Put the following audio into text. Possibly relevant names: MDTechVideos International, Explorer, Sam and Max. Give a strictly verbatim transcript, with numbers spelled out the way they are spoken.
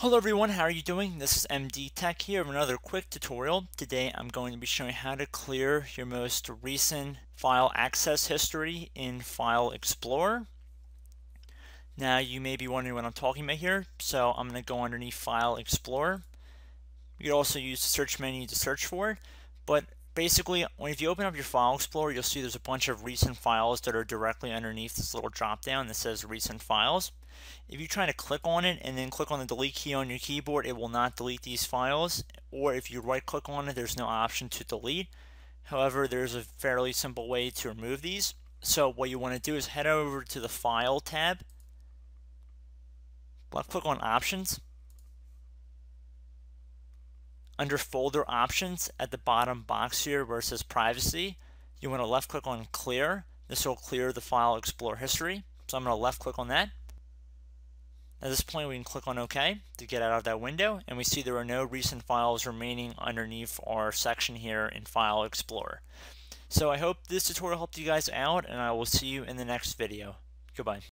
Hello everyone, how are you doing? This is M D Tech here with another quick tutorial. Today I'm going to be showing how to clear your most recent file access history in File Explorer. Now you may be wondering what I'm talking about here, so I'm going to go underneath File Explorer. You can also use the search menu to search for it, but basically when if you open up your File Explorer, you'll see there's a bunch of recent files that are directly underneath this little drop down that says Recent Files. If you try to click on it and then click on the delete key on your keyboard, it will not delete these files, or if you right click on it, there's no option to delete. However, there's a fairly simple way to remove these. So what you want to do is head over to the File tab, left click on Options. Under Folder Options at the bottom box here where it says Privacy, you want to left click on Clear. This will clear the File Explorer history. So I'm going to left click on that. At this point, we can click on OK to get out of that window, and we see there are no recent files remaining underneath our section here in File Explorer. So I hope this tutorial helped you guys out, and I will see you in the next video. Goodbye.